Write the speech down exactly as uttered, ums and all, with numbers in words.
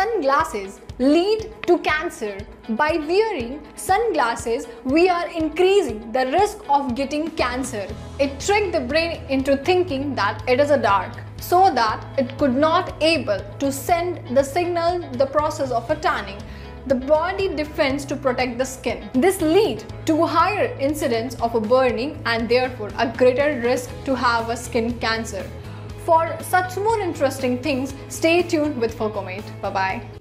sunglasses lead to cancer. By wearing sunglasses, we are increasing the risk of getting cancer. It tricked the brain into thinking that it is a dark, so that it could not able to send the signal the process of a tanning. The body defends to protect the skin. This leads to higher incidence of a burning and therefore a greater risk to have a skin cancer. For such more interesting things, stay tuned with Focomate. Bye-bye.